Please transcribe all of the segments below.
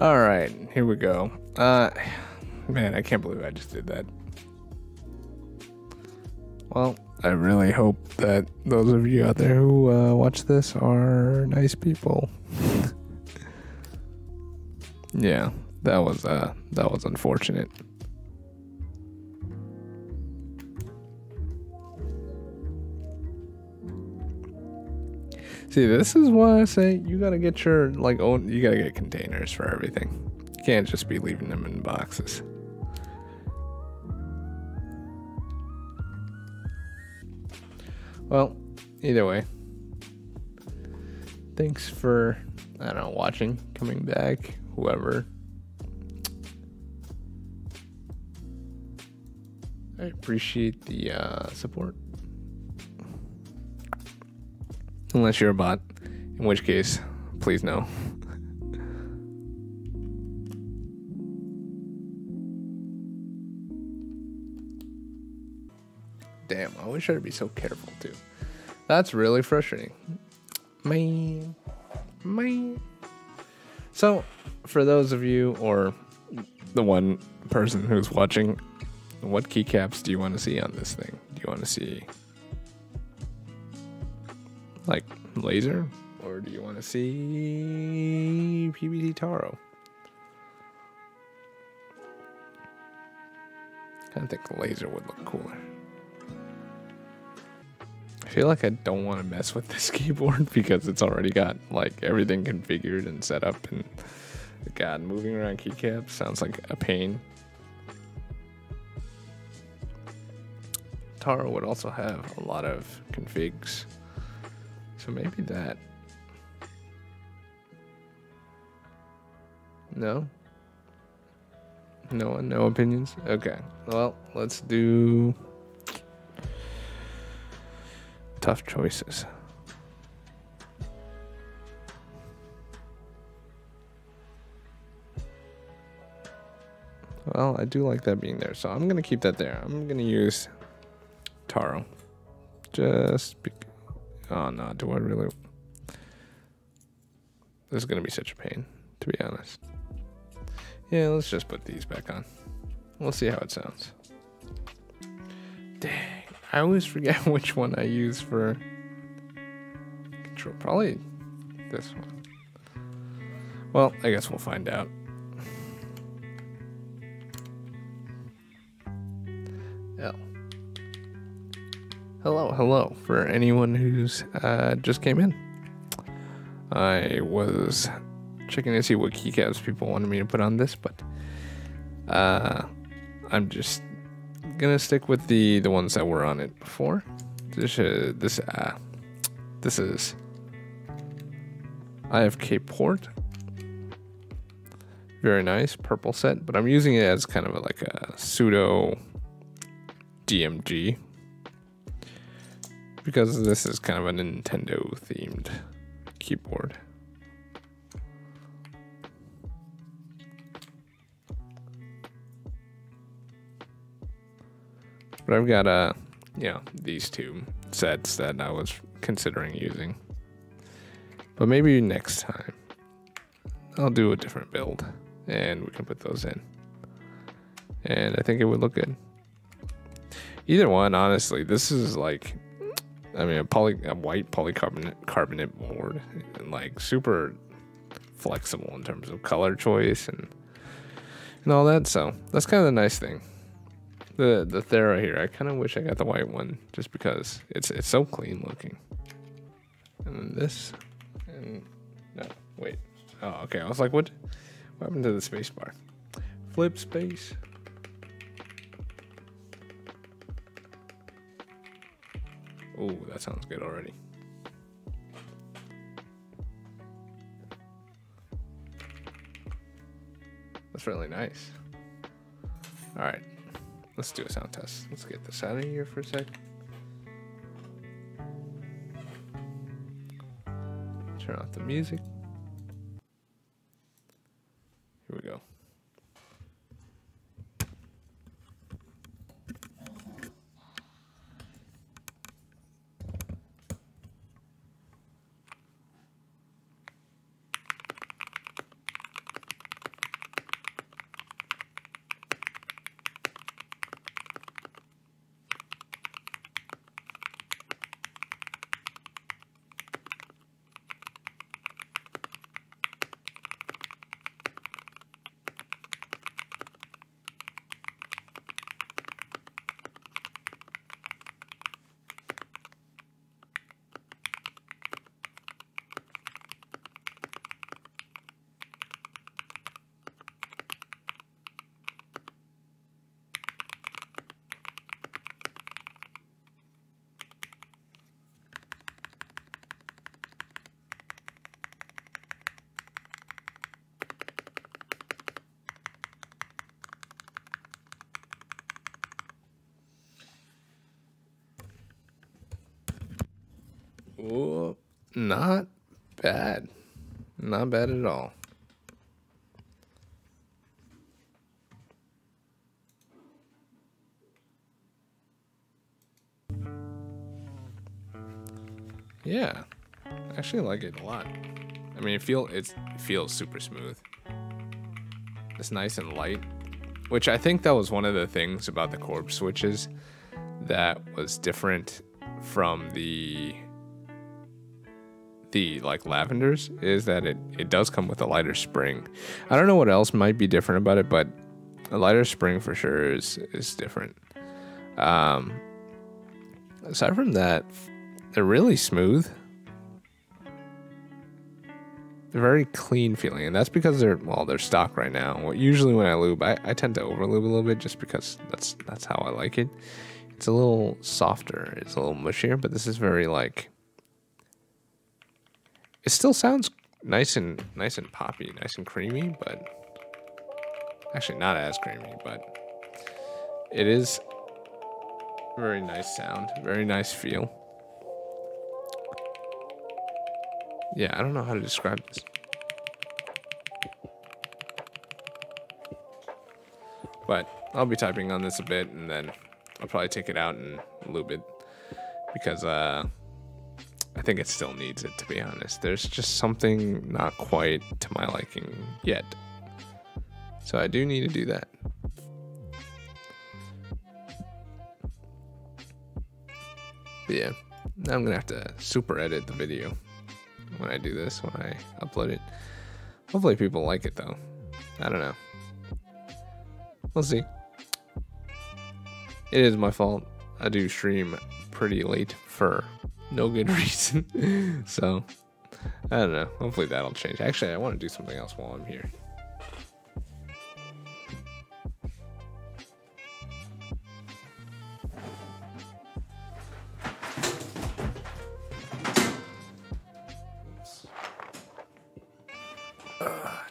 All right, here we go. Man, I can't believe I just did that. Well, I really hope that those of you out there who watch this are nice people. Yeah, that was unfortunate. See, this is why I say you gotta get your own. You gotta get containers for everything. You can't just be leaving them in boxes. Well, either way, thanks for, I don't know, watching, coming back, whoever. I appreciate the support. Unless you're a bot, in which case, please no. Damn, I wish I'd be so careful too. That's really frustrating. Man. So, for those of you, or the one person who's watching, what keycaps do you want to see on this thing? Do you want to see, like, laser? Or do you want to see PBT Taro? I kind of think laser would look cooler. I feel like I don't want to mess with this keyboard because it's already got like everything configured and set up, and God, moving around keycaps sounds like a pain. Taro would also have a lot of configs, so maybe that. No? No one, no opinions? Okay, well, let's do... tough choices. Well, I do like that being there, so I'm gonna keep that there. I'm gonna use Taro. Just because. Oh no, do I really? This is gonna be such a pain, to be honest. Yeah, let's just put these back on. We'll see how it sounds. Dang. I always forget which one I use for control. Probably this one. Well, I guess we'll find out. L. Hello, hello. For anyone who's just came in, I was checking to see what keycaps people wanted me to put on this, but I'm just gonna stick with the ones that were on it before. This is IFK Port. Very nice purple set, but I'm using it as kind of like a pseudo DMG because this is kind of a Nintendo themed keyboard. But I've got you know, these two sets that I was considering using. But maybe next time I'll do a different build and we can put those in. And I think it would look good. Either one, honestly. This is like, I mean, a white polycarbonate board, and like super flexible in terms of color choice and all that. So that's kind of the nice thing. The Thera here, I kind of wish I got the white one just because it's so clean looking. And then this, and no, wait. Oh, okay. I was like, what happened to the space bar? Flip space. Oh, that sounds good already. That's really nice. All right. Let's do a sound test. Let's get this out of here for a sec. Turn off the music. Here we go. Oh, not bad. Not bad at all. Yeah, I actually like it a lot. I mean, it feels super smooth. It's nice and light, which I think that was one of the things about the Korbs switches that was different from the like Lavenders, is that it does come with a lighter spring. I don't know what else might be different about it, but a lighter spring for sure is different. Aside from that, they're really smooth. They're very clean feeling, and that's because they're stock right now. Well, usually when I lube, I tend to over lube a little bit just because that's how I like it. It's a little softer, it's a little mushier, but this is very like, it still sounds nice and poppy, nice and creamy, but actually not as creamy, but it is a very nice sound, very nice feel. Yeah, I don't know how to describe this. But I'll be typing on this a bit, and then I'll probably take it out and lube it, because I think it still needs it, to be honest. There's just something not quite to my liking yet. So I do need to do that. But yeah, now I'm gonna have to super edit the video when I do this, when I upload it. Hopefully people like it though. I don't know. We'll see. It is my fault. I do stream pretty late for no good reason. So, I don't know. Hopefully that'll change. Actually, I want to do something else while I'm here.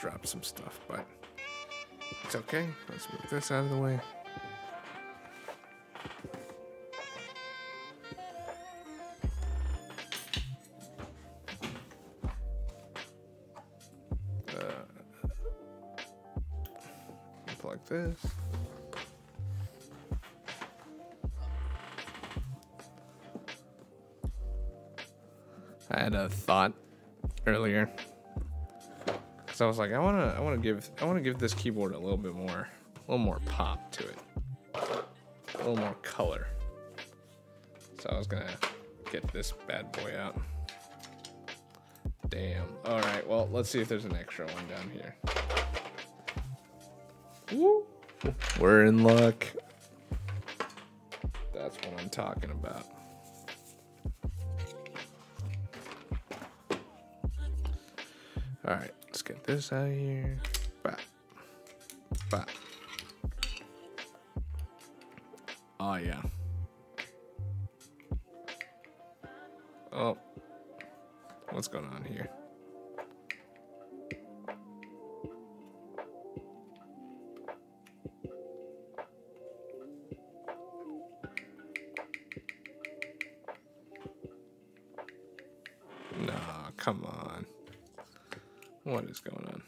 Drop some stuff, but it's okay. Let's move this out of the way. Like this. I had a thought earlier. So I was like, I want to give this keyboard a little more pop to it, a little more color. So I was gonna get this bad boy out. Damn. All right. Well, let's see if there's an extra one down here. Woo. We're in luck. That's what I'm talking about. All right. Let's get this out of here. Bop. Bop. Oh, yeah. Oh. What's going on here? Nah, come on. What is going on?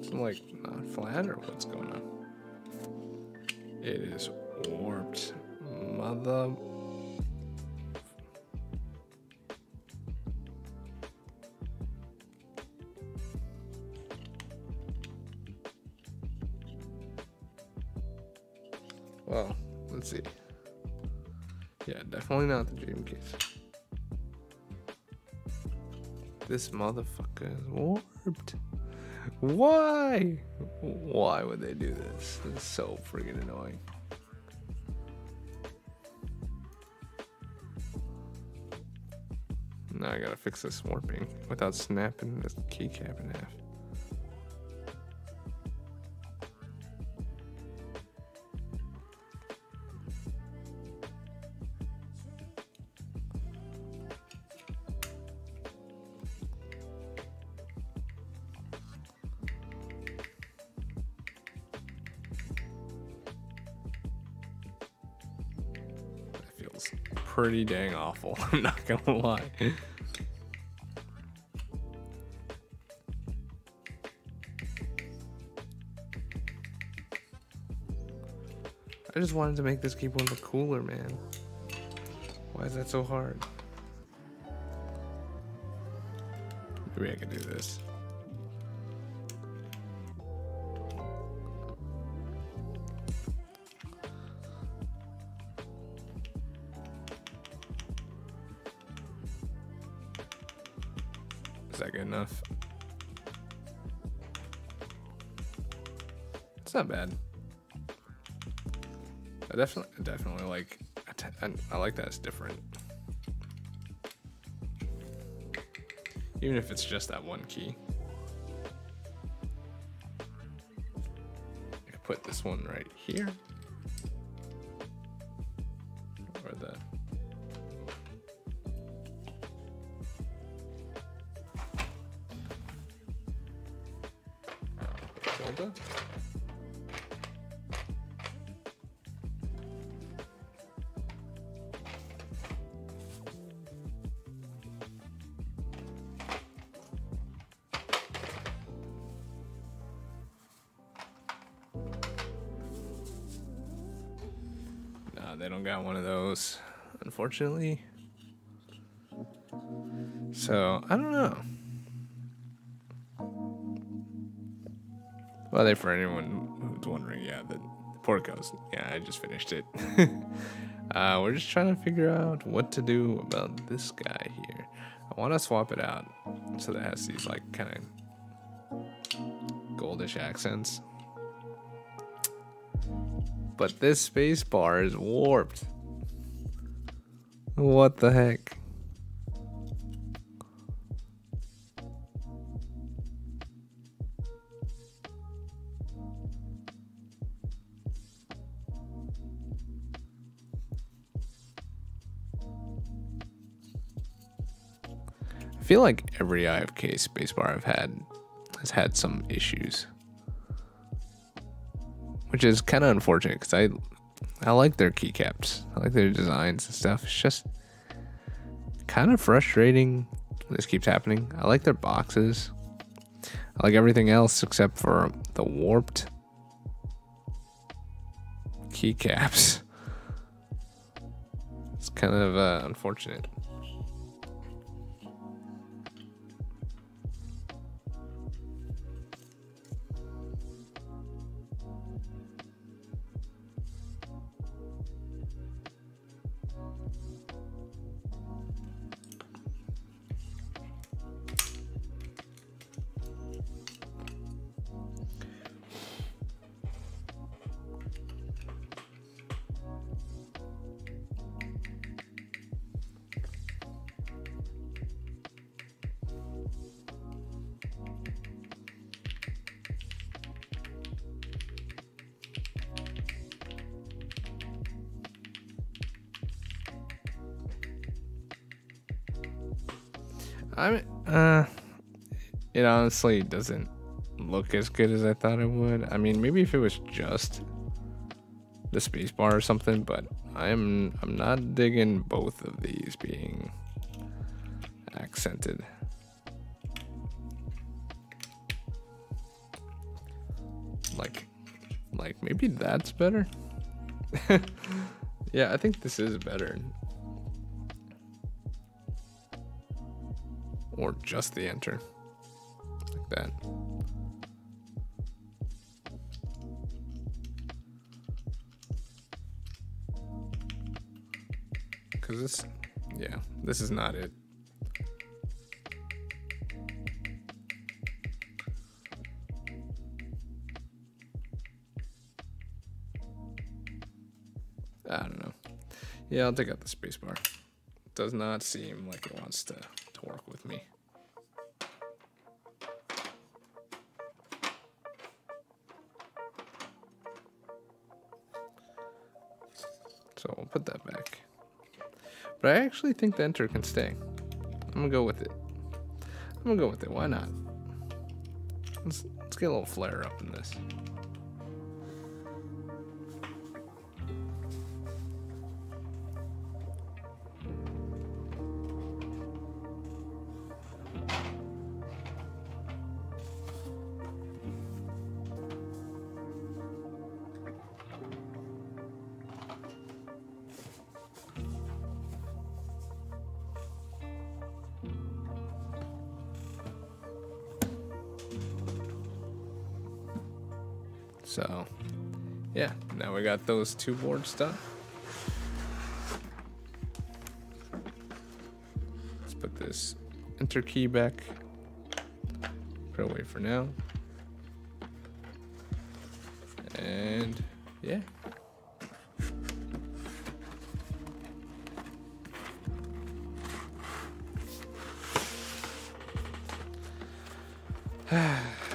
It's like not flat, or what's going on? It is warped, mother. Well, let's see. Yeah, definitely not the dream case. This motherfucker is warped. Why? Why would they do this? It's so friggin' annoying. Now I gotta fix this warping without snapping this keycap in half. was pretty dang awful, I'm not gonna lie. I just wanted to make this keep one look cooler, man. Why is that so hard? Maybe I can do this. Is that good enough? It's not bad. I definitely like. I like that it's different. Even if it's just that one key. I could put this one right here. Or the. They don't got one of those, unfortunately. So, I don't know. Well, for anyone who's wondering, yeah, the Portico's. Yeah, I just finished it. We're just trying to figure out what to do about this guy here. I want to swap it out so that it has these, like, kind of goldish accents. But this space bar is warped. What the heck? I feel like every IFK space bar I've had has had some issues. Which is kind of unfortunate because I like their keycaps. I like their designs and stuff. It's just kind of frustrating this keeps happening. I like their boxes. I like everything else except for the warped keycaps. It's kind of unfortunate. It honestly doesn't look as good as I thought it would. I mean, maybe if it was just the spacebar or something, but I'm not digging both of these being accented. Like maybe that's better. Yeah, I think this is better. Or just the enter, like that. Cause this, yeah, this is not it. I don't know. Yeah, I'll take out the spacebar. Does not seem like it wants to work with me. So we'll put that back. But I actually think the enter can stay. I'm gonna go with it. I'm gonna go with it. Why not? Let's get a little flare up in this. So yeah, now we got those two boards done. Let's put this enter key back, put it away for now. And yeah.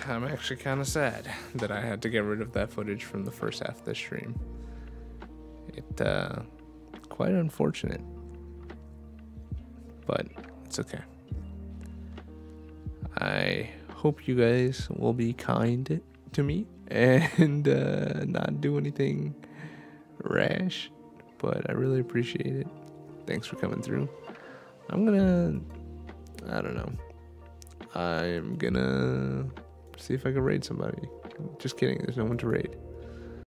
I'm actually kind of sad that I had to get rid of that footage from the first half of the stream. It, quite unfortunate, but it's okay. I hope you guys will be kind to me and not do anything rash, but I really appreciate it. Thanks for coming through. I'm gonna, I don't know. I'm gonna see if I can raid somebody. Just kidding, there's no one to raid.